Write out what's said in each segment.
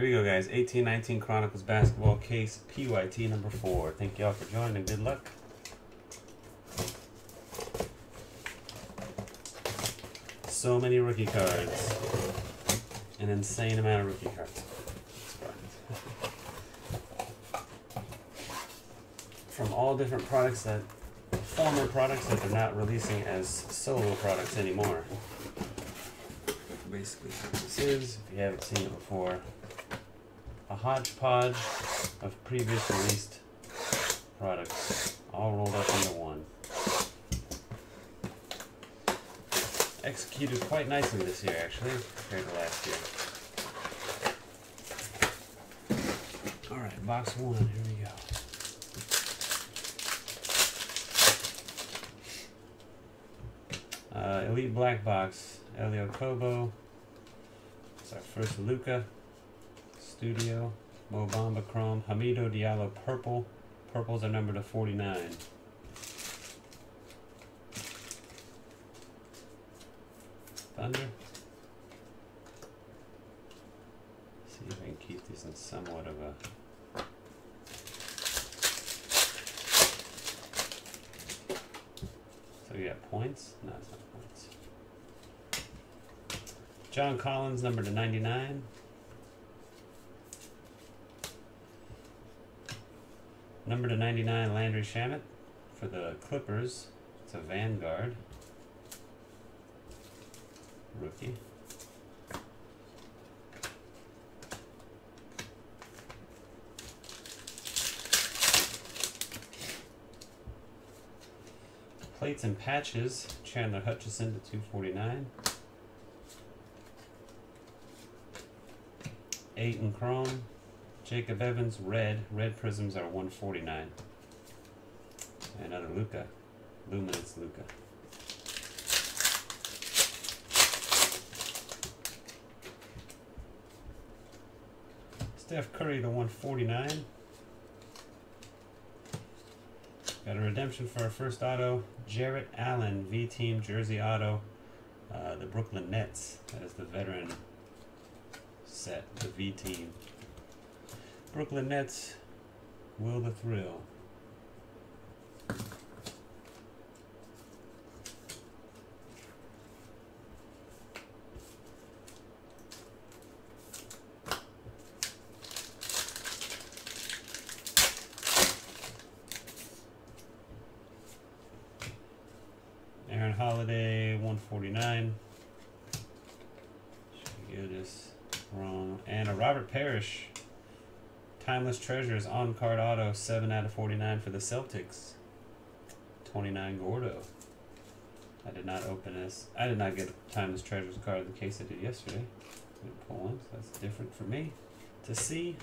Here we go, guys. 1819 Chronicles Basketball Case PYT number 4. Thank y'all for joining and good luck. So many rookie cards. An insane amount of rookie cards. From all different products that, former products that they're not releasing as solo products anymore. Basically what this is, if you haven't seen it before. A hodgepodge of previous released products, all rolled up into one. Executed quite nicely this year, actually, compared to last year. Alright, box one, here we go. Elite Black Box, Elie Okobo. It's our first Luka. Studio, Mo Bamba Chrome, Hamidou Diallo Purple. Purples are numbered to 49. Thunder. Let's see if I can keep these in somewhat of a... So we got points? No, it's not points. John Collins, numbered to 99. Number to 99, Landry Shamet for the Clippers. It's a Vanguard. Rookie. Plates and patches, Chandler Hutchison to 249. Ayton Chrome. Jacob Evans, red. Red prisms are 149. Another Luka. Luminance Luka. Steph Curry to 149. Got a redemption for our first auto. Jarrett Allen, V-Team Jersey Auto. The Brooklyn Nets. That is the veteran set, the V-Team. Brooklyn Nets, Will the Thrill. Aaron Holiday, 149. Should get this wrong. And a Robert Parish. Timeless Treasures on-card auto, 7 out of 49 for the Celtics. 29 Gordo. I did not open this. I did not get a Timeless Treasures card in the case I did yesterday. I'm gonna pull one, so that's different for me to see.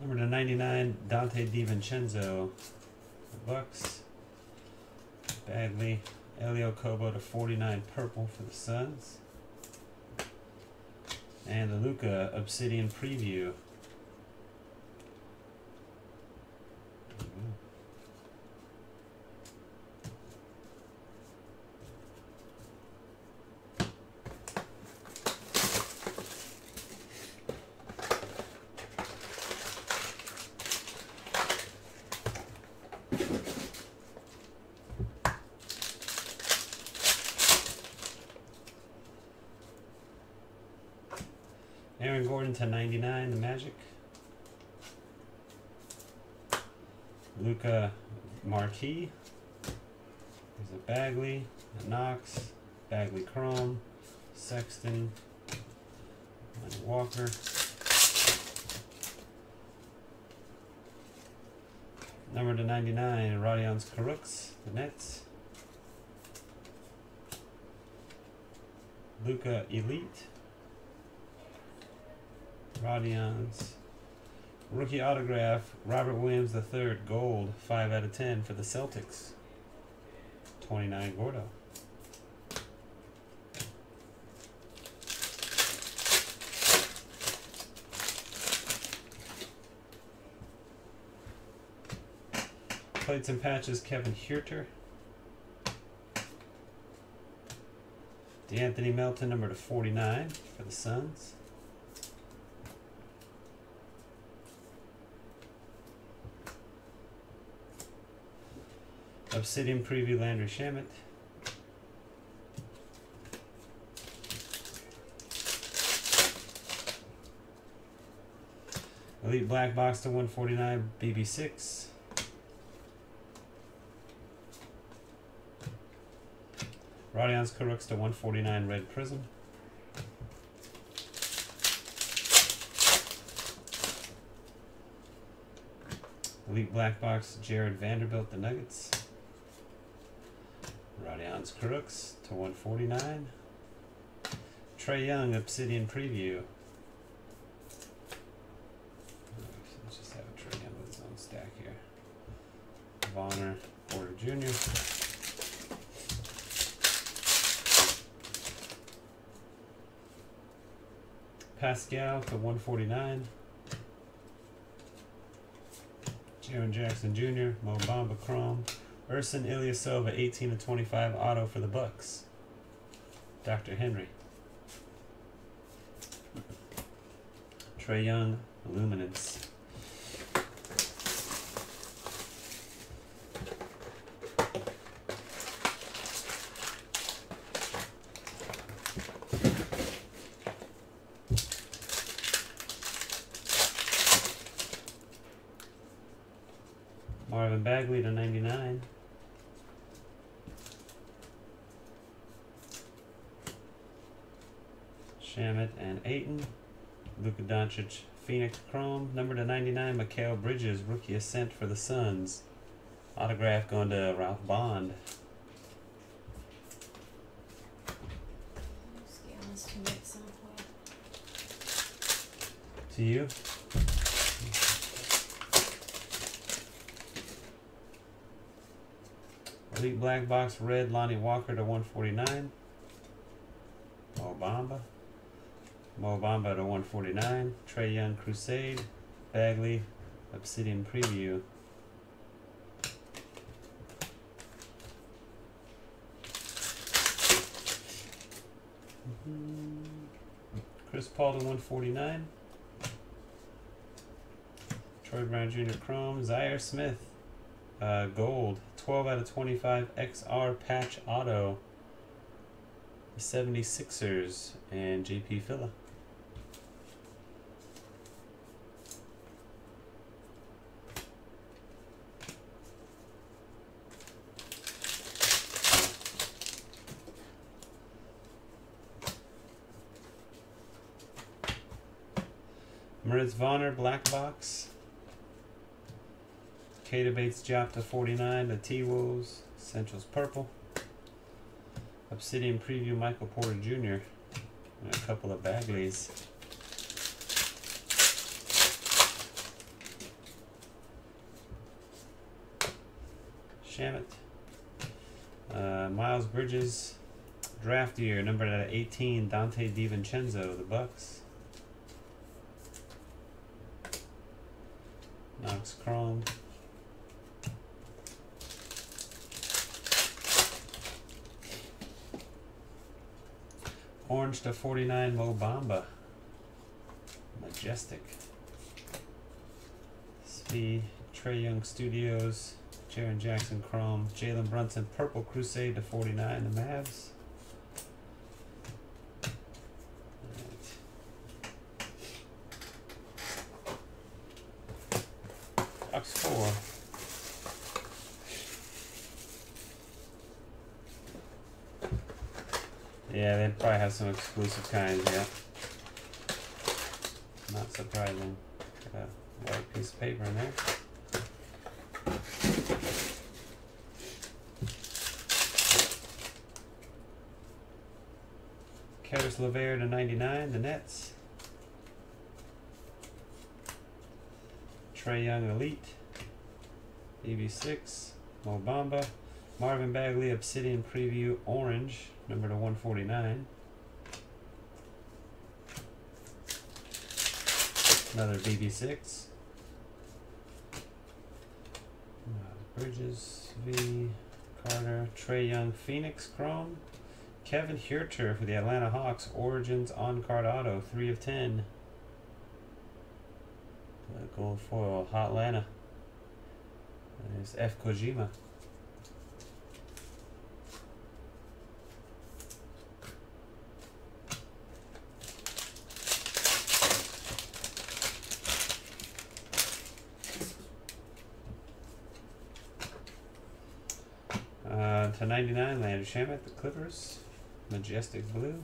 Number to 99, Dante DiVincenzo. The Bucks. Bagley. Elie Okobo to 49 purple for the Suns. And the Luka Obsidian Preview. Aaron Gordon to 99, the Magic. Luka Marquis. There's a Bagley, a Knox, Bagley Chrome, Sexton, Lonnie Walker. Number to 99, Rodions Kurucs, the Nets. Luka Elite. Rodions. Rookie autograph, Robert Williams III, gold, 5 out of 10 for the Celtics. 29 Gordo. Plates and patches, Kevin Huerter. DeAnthony Melton, number to 49 for the Suns. Obsidian preview, Landry Shamet. Elite Black Box to 149, BB6. Rodions Kurucs to 149, Red Prism. Elite Black Box, Jared Vanderbilt, the Nuggets. Rodions Kurucs to 149. Trae Young, Obsidian Preview. Let's just have a Trae Young with his own stack here. Bonner, Porter Jr. Pascal to 149. Jaren Jackson Jr., Mo Bamba Chrome. Ersan Ilyasova, 18/25 auto for the Bucks. Dr. Henry. Trae Young, Luminance. Marvin Bagley to 99. Shamet and Ayton. Luka Doncic, Phoenix Chrome. Number to 99, Mikal Bridges, rookie ascent for the Suns. Autograph going to Ralph Bond. To you. Elite Black Box, Red, Lonnie Walker to 149. Mo Bamba to 149. Trae Young, Crusade. Bagley, Obsidian Preview. Chris Paul to 149. Troy Brown Jr. Chrome. Zhaire Smith, Gold. 12/25 XR Patch Auto. 76ers and JP Fila. Moritz Vonner, Black Box. Keita Bates-Diop to 49, the T-Wolves. Essentials Purple. Obsidian Preview, Michael Porter Jr. and a couple of Bagleys. Shamet. Miles Bridges, Draft Year, numbered at 18, Dante DiVincenzo, the Bucks. Knox Chrome. Orange to 49, Mo Bamba. Majestic. Speed, Trae Young Studios, Jaren Jackson Chrome, Jalen Brunson, Purple Crusade to 49, the Mavs. Right. Box 4. Yeah, they probably have some exclusive kinds, yeah. Not surprising. Got a white piece of paper in there. Caris LeVert to 99, the Nets. Trae Young Elite. EB6. Mo Bamba. Marvin Bagley, Obsidian Preview, Orange, number to 149. Another BB6. Bridges, V, Carter, Trae Young, Phoenix Chrome, Kevin Huerter for the Atlanta Hawks. Origins on-card auto, 3 of 10. Gold foil, Hotlanta. There's F. Kojima. /99, Landry Shamet, the Clippers. Majestic Blue.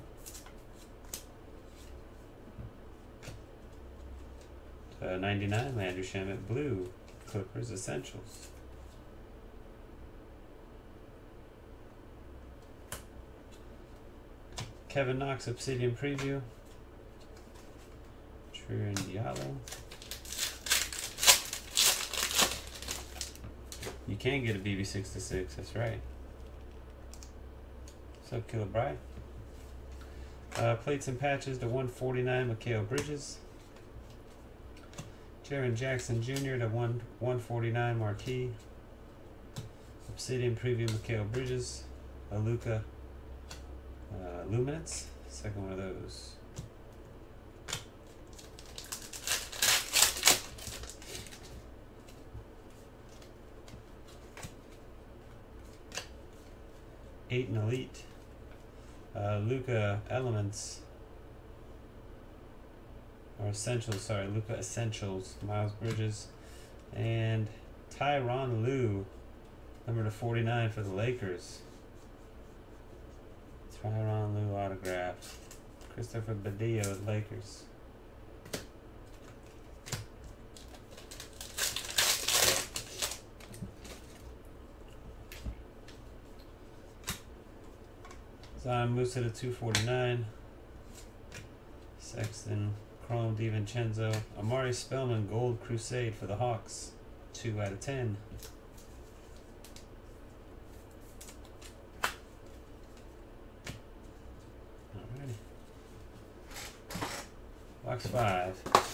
/99, Landry Shamet Blue, Clippers Essentials. Kevin Knox, Obsidian Preview. Jaren Diallo. You can get a BB66, that's right. So Killer Bry. Plates and patches to 149, Mikal Bridges. Jaren Jackson Jr. to 149, Marquis. Obsidian Preview, Mikal Bridges. Luka Luminance. Second one of those. Ayton Elite. Luka Elements. Or Essentials, sorry. Luka Essentials. Miles Bridges. And Tyronn Lue. Number to 49 for the Lakers. Tyronn Lue autograph. Christopher Badillo, Lakers. Zion Musa to 249. Sexton, Chrome DiVincenzo. Amari Spellman, Gold Crusade for the Hawks. 2 out of 10. Alrighty. Box 5.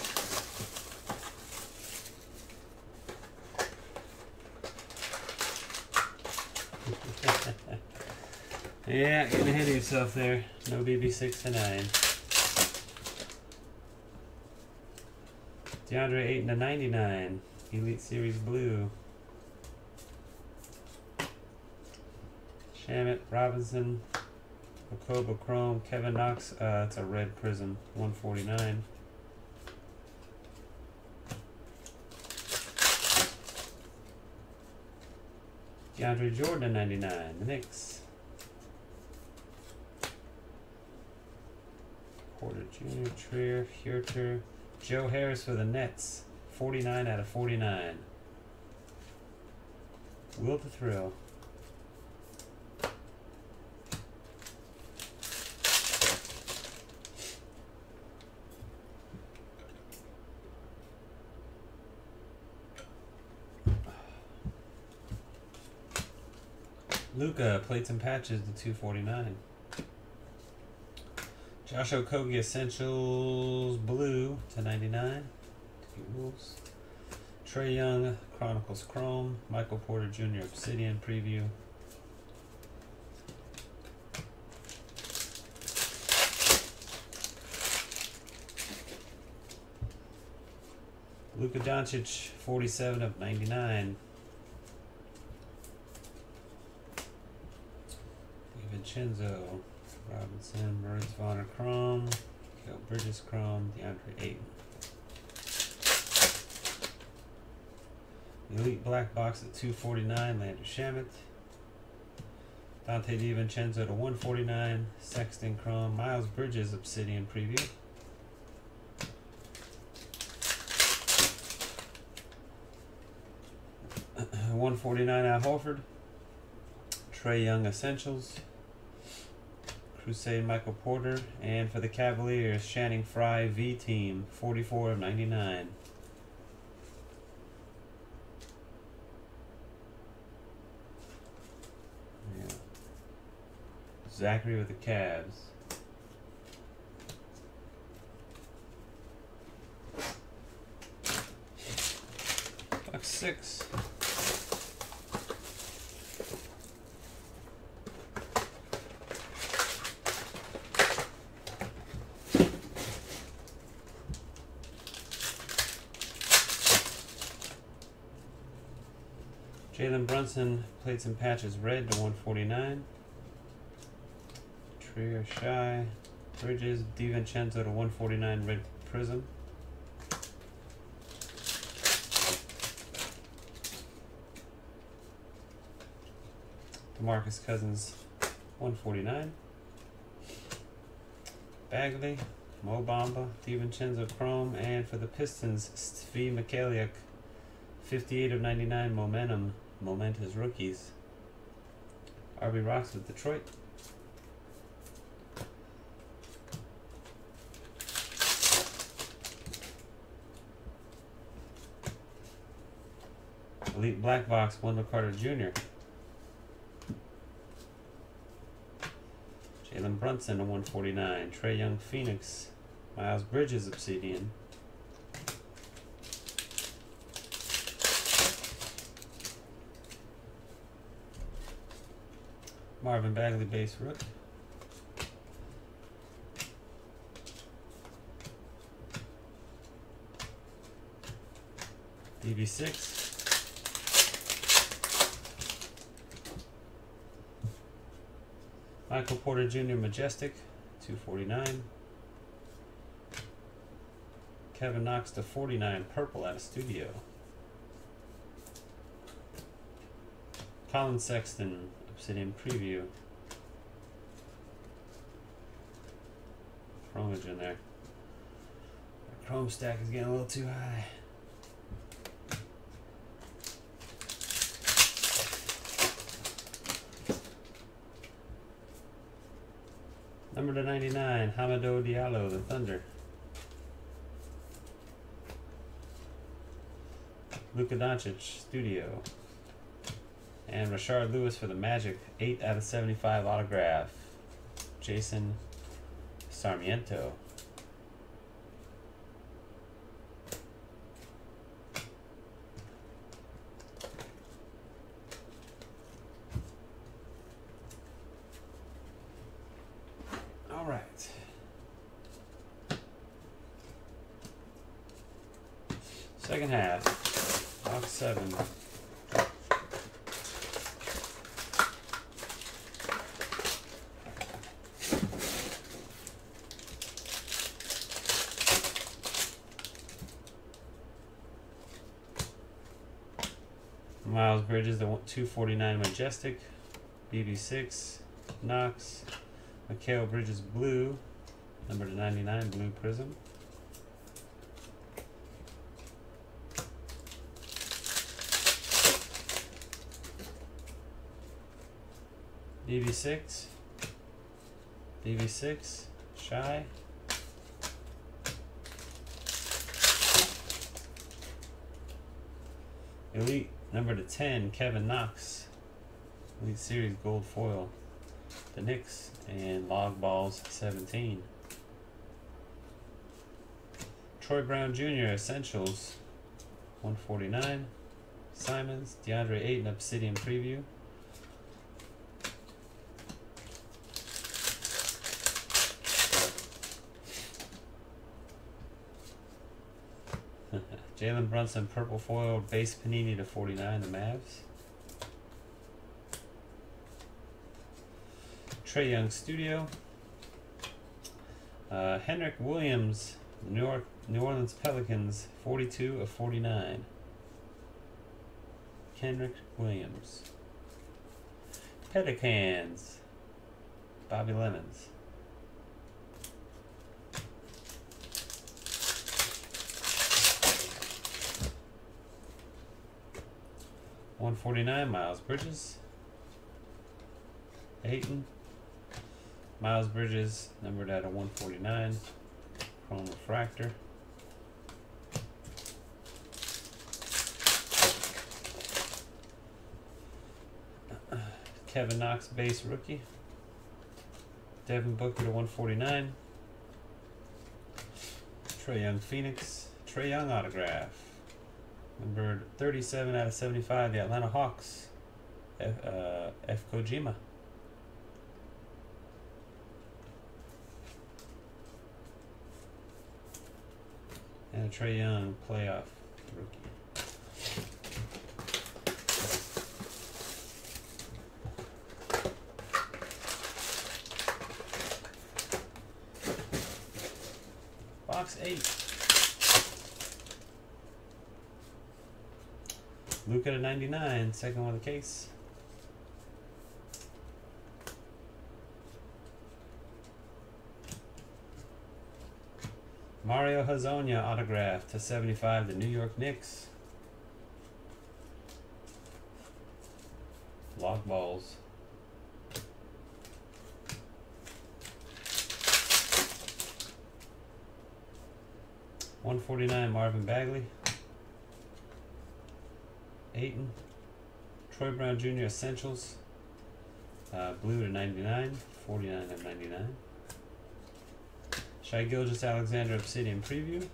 Yeah, getting ahead of yourself there. No BB6 to 9. DeAndre Ayton to 99. Elite Series Blue. Shamet, Robinson, Okobo Chrome, Kevin Knox. It's a red prism. 149. DeAndre Jordan to 99. The Knicks. Porter Jr., Trier, Huerter, Joe Harris for the Nets, 49 out of 49. Will the Thrill. Luka, Plates and Patches to 249. Josh Okogie Essentials Blue to 99. Rules. Trae Young Chronicles Chrome. Michael Porter Jr. Obsidian Preview. Luka Doncic 47 of 99. DiVincenzo. Robinson, Moritz Vonner Chrome, Mikal Bridges Chrome, DeAndre Ayton. Elite Black Box at 249, Landry Shamet. Dante DiVincenzo to 149, Sexton Chrome, Miles Bridges Obsidian Preview. /149 Al Horford. Trae Young Essentials. Crusade Michael Porter, and for the Cavaliers, Channing Frye V Team, 44 of 99. Yeah. Zachary with the Cavs. Box 6. Jalen Brunson played some patches red to 149. Trier, Shy, Bridges, DiVincenzo to 149 red prism. DeMarcus Cousins 149. Bagley, Mo Bamba, DiVincenzo Chrome, and for the Pistons, Svi Mykhailiuk, 58 of 99 momentum, momentous rookies. RB Rocks with Detroit. Elite Black Box, Wendell Carter Jr. Jalen Brunson to 149, Trae Young Phoenix, Miles Bridges Obsidian, Marvin Bagley base rook, DB6. Michael Porter Jr. Majestic, 249. Kevin Knox to 49, purple out of studio. Colin Sexton, Obsidian Preview. Chromage in there. The Chrome stack is getting a little too high. Number to 99, Hamidou Diallo, the Thunder. Luka Doncic, Studio. And Rashard Lewis for the Magic, 8 out of 75 autograph. Jason Sarmiento. Second half, box 7. Miles Bridges, the 249 Majestic, BB6, Knox, Mikal Bridges Blue, number 99 Blue Prism. DB6, DB6, Shy, Elite, number to 10, Kevin Knox, Elite Series Gold Foil, the Knicks, and Log Balls 17. Troy Brown Jr. Essentials, 149, Simons, DeAndre Ayton, Obsidian Preview. Jalen Brunson, purple foil, base Panini to 49, the Mavs. Trae Young Studio. Henrik Williams, New Orleans Pelicans, 42 of 49. Henrik Williams. Pelicans, Bobby Lemons. .149 Miles Bridges, Ayton, Miles Bridges numbered out of 149, Chrome Refractor, Kevin Knox base rookie, Devin Booker to 149, Trae Young Phoenix, Trae Young autograph. Number 37 out of 75, the Atlanta Hawks, F. Kojima. And a Trae Young playoff rookie. box 8. Luka to 99, second one of the case. Mario Hezonja autograph to 75, the New York Knicks. Log balls. /149 Marvin Bagley. Ayton. Troy Brown Jr. Essentials. Blue to 99. 49/99. Shai Gilgeous-Alexander Obsidian Preview.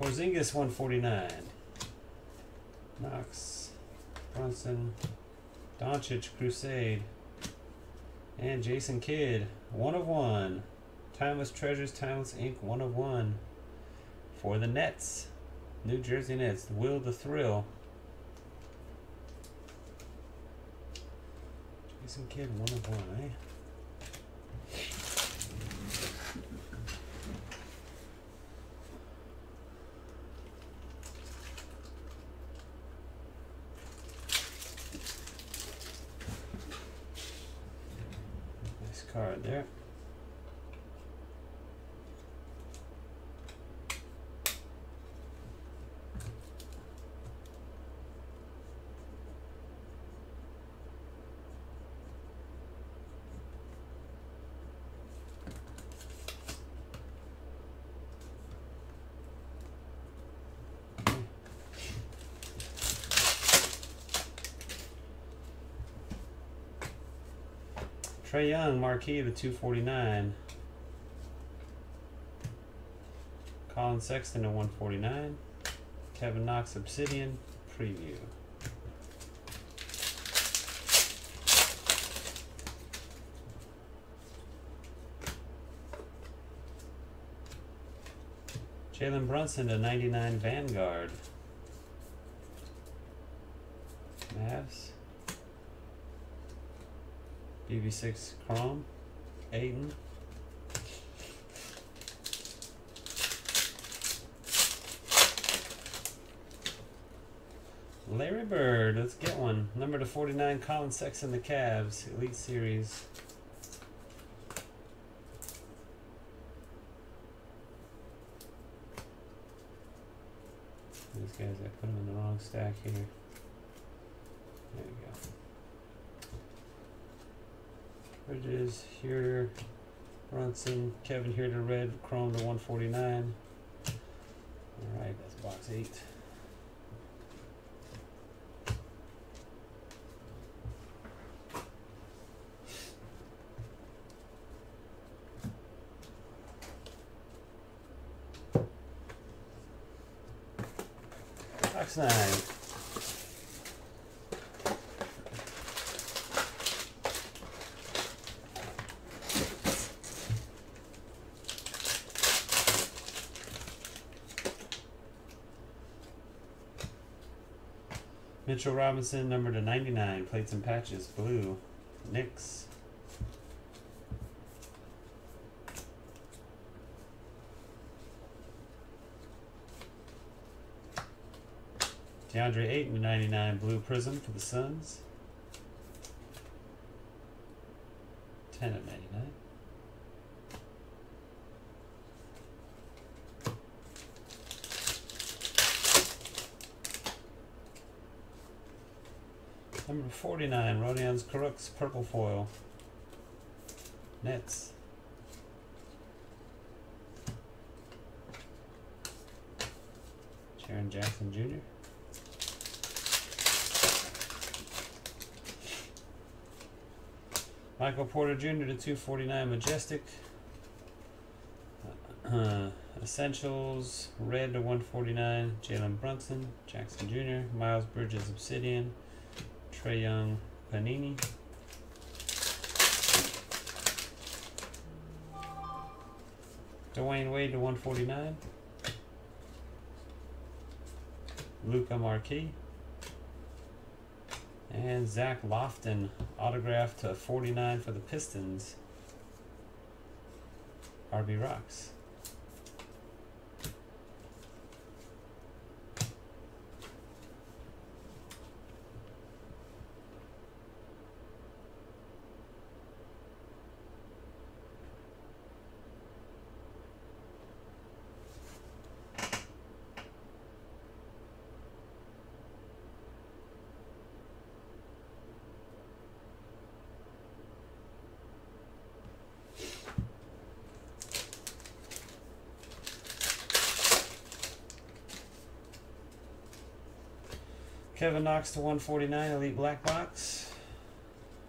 Porzingis 149. Knox, Brunson, Doncic, Crusade, and Jason Kidd. 1/1. Timeless Treasures, Timeless Ink. 1/1 for the Nets. New Jersey Nets. Will the Thrill. Jason Kidd, 1/1, eh? Card there. Trae Young, Marquee to 249. Colin Sexton to 149. Kevin Knox, Obsidian Preview. Jalen Brunson to 99, Vanguard. Mavs. BB6 Crom, Ayton. Larry Bird, let's get one. Number to 49, Colin Sexton, the Cavs, Elite Series. These guys, I put them in the wrong stack here. There we go. Bridges, Huerter, Brunson, Kevin Huerter, Red, Chrome to 149. All right, that's box 8. Box 9. Mitchell Robinson, number to 99, Plates and Patches, Blue, Knicks. DeAndre Ayton to 99, Blue Prism for the Suns. 10/99. Number 49, Rodions Kurucs, Purple Foil, Nets. Jaren Jackson Jr. Michael Porter Jr. to 249, Majestic. Essentials, Red to 149, Jalen Brunson, Jackson Jr., Miles Bridges, Obsidian. Trae Young, Panini. Dwayne Wade to 149. Luka Markee. And Zach Lofton, autographed to 49 for the Pistons. RB Rocks. Kevin Knox to 149, Elite Black Box.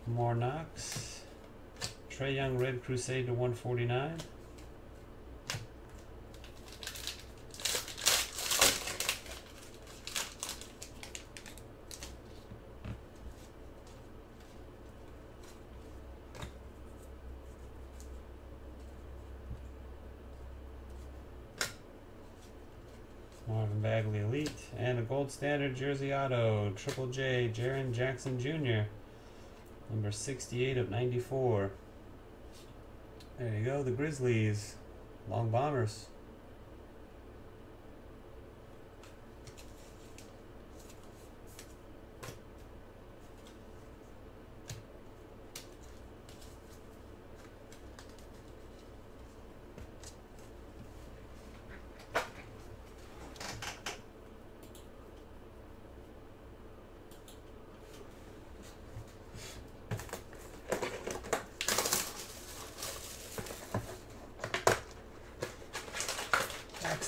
More Knox. Trae Young Red Crusade to 149. Marvin Bagley Elite, and a Gold Standard Jersey Auto, Triple J, Jaren Jackson Jr., number 68 of 94. There you go, the Grizzlies, Long Bombers.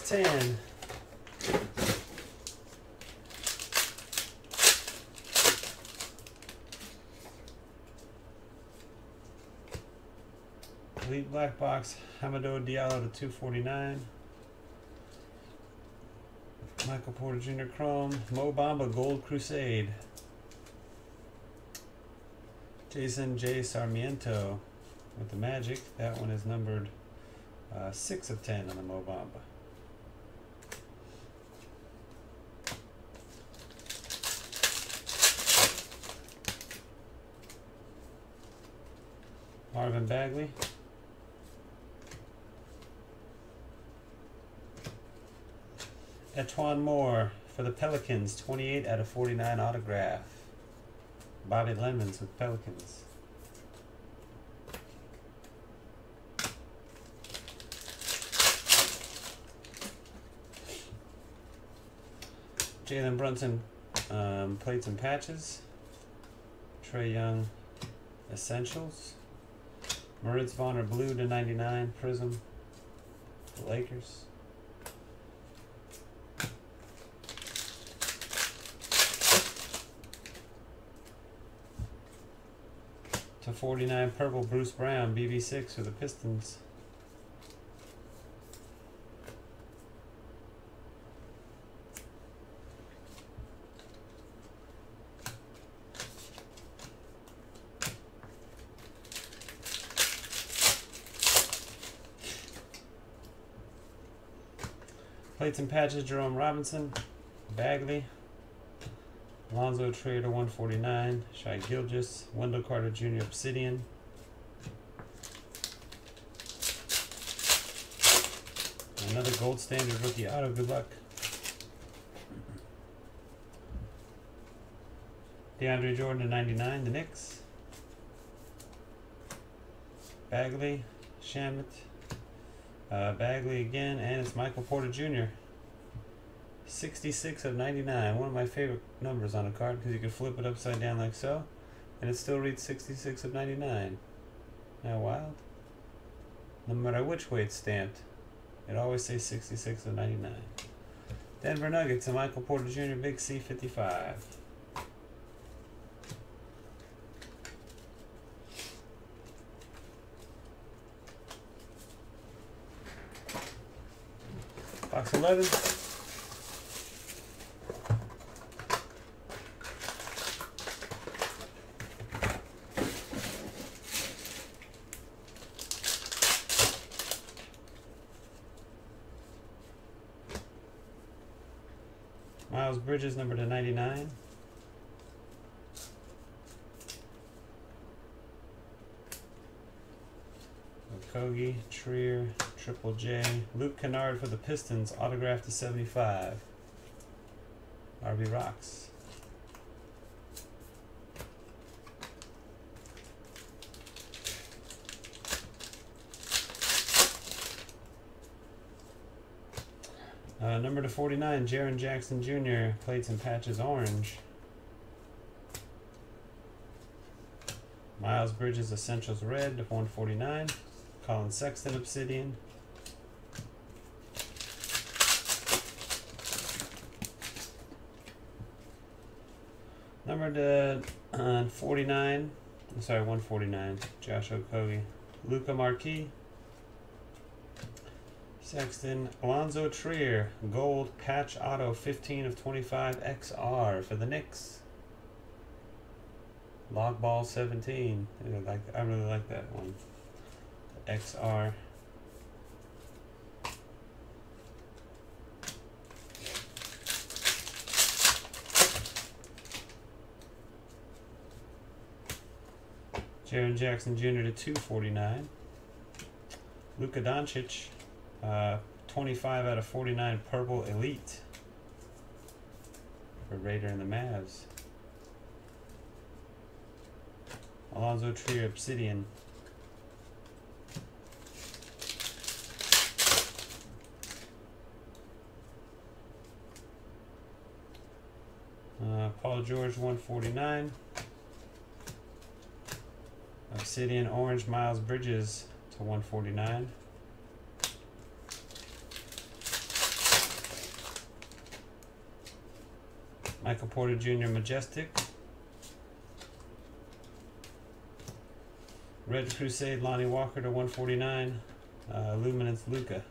Ten. Elite Black Box, Hamidou Diallo to 249. Michael Porter Jr. Chrome, Mo Bamba Gold Crusade. Jason J. Sarmiento with the Magic. That one is numbered 6 of 10 on the Mo Bamba. Marvin Bagley. Etwan Moore for the Pelicans, 28 out of 49 autograph. Bobby Lemons with Pelicans. Jalen Brunson, Plates and Patches. Trae Young Essentials. Moritz Vonner Blue to 99, Prism, the Lakers. To 49, Purple Bruce Brown, BB6 for the Pistons. Plates and Patches, Jerome Robinson, Bagley, Alonzo Trier to 149, Shai Gilgeous, Wendell Carter Jr. Obsidian. Another Gold Standard Rookie Auto, good luck. DeAndre Jordan to 99, the Knicks. Bagley, Shamet. Bagley again, and it's Michael Porter Jr. 66 of 99. One of my favorite numbers on a card because you can flip it upside down like so, and it still reads 66 of 99. Isn't that wild? No matter which way it's stamped, it always says 66 of 99. Denver Nuggets and Michael Porter Jr. Big C 55. Box 11. Miles Bridges, number to 99. Kogi, Trier, Triple J. Luke Kennard for the Pistons, autographed to 75. RB Rocks. Number to 49, Jaren Jackson Jr., plates and patches orange. Miles Bridges Essentials red to 149. Colin Sexton Obsidian. Number to 149, Josh Okogie. Luka Markee. Sexton, Alonzo Trier, gold patch auto 15 of 25 XR for the Knicks. Log ball 17. I really like that one. The XR. Jaren Jackson Jr. to 249. Luka Doncic. 25 out of 49 purple elite for Raider and the Mavs. Alonzo Trier Obsidian. Paul George 149. Obsidian orange Miles Bridges to 149. Michael Porter Jr. Majestic. Red Crusade Lonnie Walker to 149. Luminance Luka.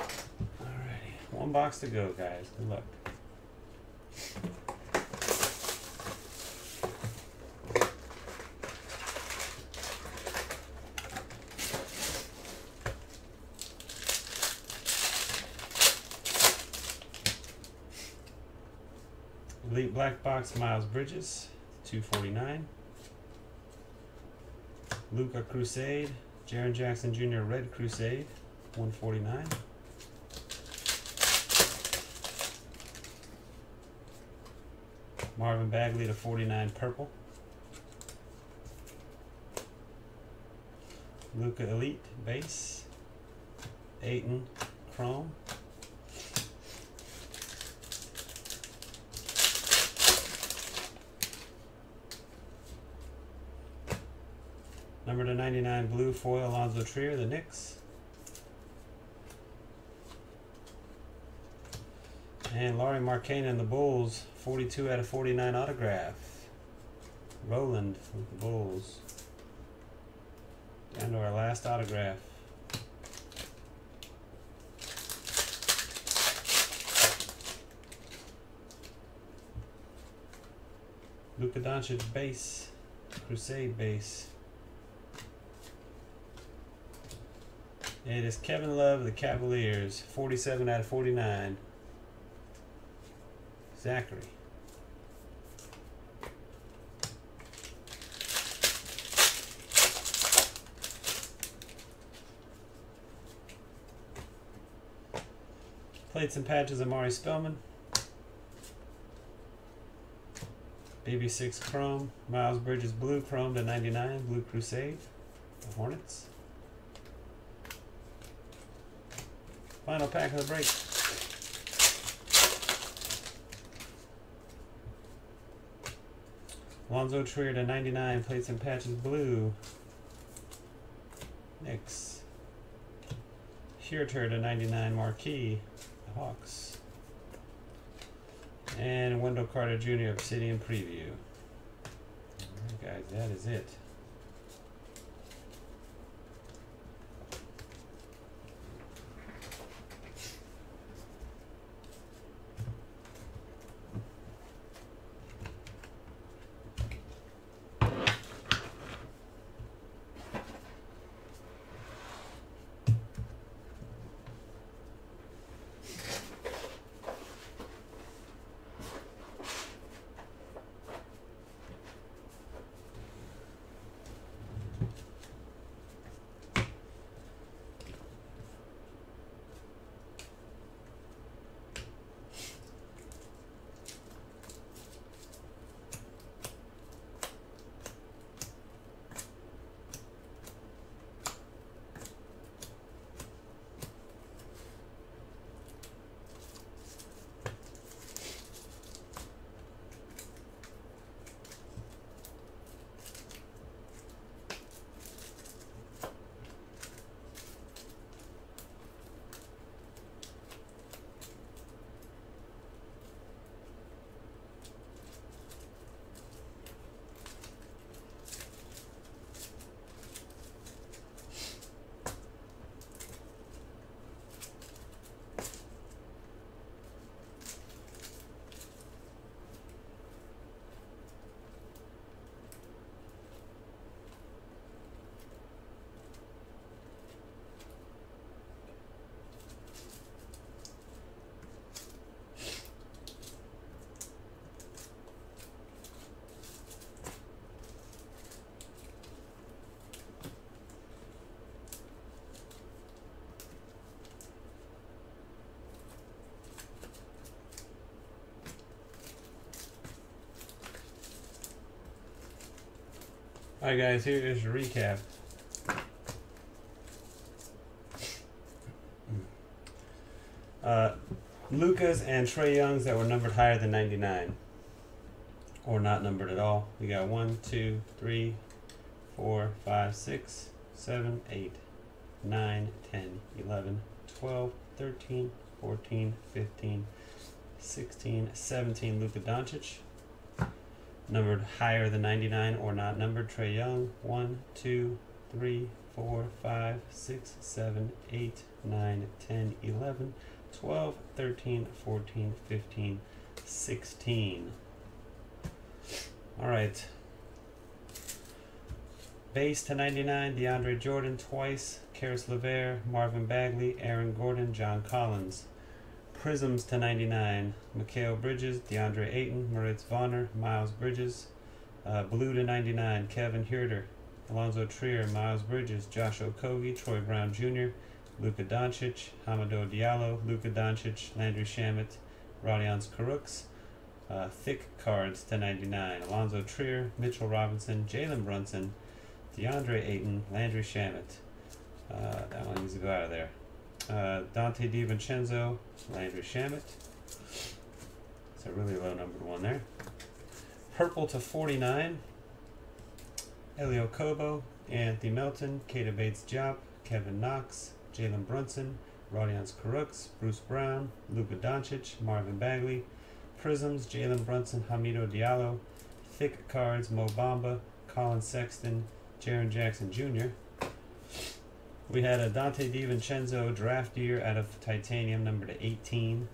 Alrighty. One box to go, guys. Good luck. Elite Black Box Miles Bridges, 249. Luka Crusade, Jaren Jackson Jr. Red Crusade, 149. Marvin Bagley to 49 purple. Luka Elite Base, Ayton Chrome. Number to 99, blue foil, Alonzo Trier, the Knicks. And Lauri Markkanen, the Bulls, 42 out of 49 autograph. Roland with the Bulls. Down to our last autograph. Luka Doncic base, Crusade base. It is Kevin Love, the Cavaliers, 47 out of 49. Zachary. Plates and patches, Amari Spellman. BB6 Chrome, Miles Bridges Blue Chrome to 99, Blue Crusade, the Hornets. Final pack of the break. Alonzo Trier to 99, plates and patches blue. Knicks. Huerter to 99, Marquee, the Hawks. And Wendell Carter Jr. Obsidian Preview. Alright guys, that is it. All right, guys, here is your recap. Luka's and Trae Young's that were numbered higher than 99. Or not numbered at all. We got 1, 2, 3, 4, 5, 6, 7, 8, 9, 10, 11, 12, 13, 14, 15, 16, 17, Luka Doncic. Numbered higher than 99 or not numbered, Trae Young. 1, 2, 3, 4, 5, 6, 7, 8, 9, 10, 11, 12, 13, 14, 15, 16. All right. Base to 99, DeAndre Jordan twice, Caris LeVert, Marvin Bagley, Aaron Gordon, John Collins. Prisms to 99, Mikal Bridges, DeAndre Ayton, Moritz Vonner, Miles Bridges. Blue to 99, Kevin Huerter, Alonzo Trier, Miles Bridges, Josh Okogie, Troy Brown Jr., Luka Doncic, Hamidou Diallo, Luka Doncic, Landry Shamet, Rodions Kurucs. Thick cards to 99, Alonzo Trier, Mitchell Robinson, Jalen Brunson, DeAndre Ayton, Landry Shamet. That one needs to go out of there. Dante DiVincenzo, Landry Shamet. It's a really low numbered one there. Purple to 49. Elie Okobo, Anthony Melton, Keita Bates-Diop, Kevin Knox, Jalen Brunson, Rodions Kurucs, Bruce Brown, Luka Doncic, Marvin Bagley. Prisms, Jalen Brunson, Hamidou Diallo. Thick cards, Mo Bamba, Colin Sexton, Jaren Jackson Jr. We had a Dante DiVincenzo draft year out of titanium, number to 18.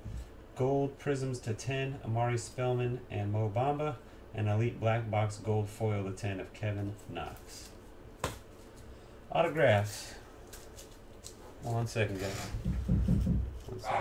Gold prisms to 10, Amari Spellman and Mo Bamba, and elite black box gold foil to 10 of Kevin Knox. Autographs. 1 second, guys. 1 second.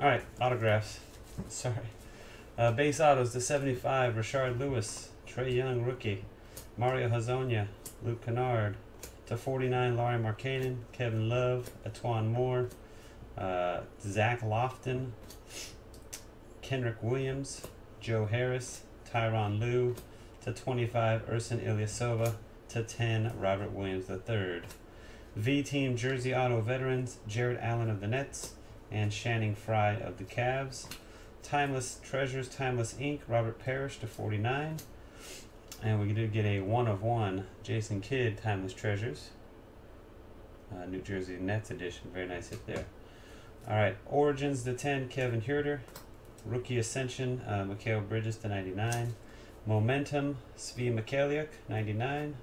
Alright, autographs. Sorry. Base autos to 75, Rashard Lewis, Trae Young rookie, Mario Hezonja, Luke Kennard. To 49, Lauri Markkanen, Kevin Love, Etwan Moore, Zach Lofton, Kendrick Williams, Joe Harris, Tyronn Lue. To 25, Ersan Ilyasova. To 10, Robert Williams III. V-Team Jersey Auto Veterans, Jarrett Allen of the Nets, and Channing Frye of the Cavs. Timeless Treasures, Timeless Inc., Robert Parish to 49. And we did get a 1/1 Jason Kidd, Timeless Treasures. New Jersey Nets edition. Very nice hit there. All right. Origins to 10, Kevin Huerter. Rookie Ascension, Mikal Bridges to 99. Momentum, Svi Mykhailiuk, 99.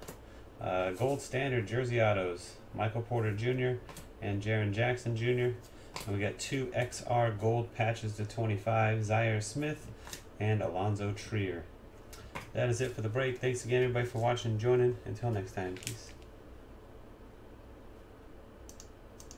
Gold Standard Jersey Autos, Michael Porter Jr. and Jaren Jackson Jr. And we got two XR gold patches to 25, Zhaire Smith and Alonzo Trier. That is it for the break. Thanks again, everybody, for watching and joining. Until next time, peace.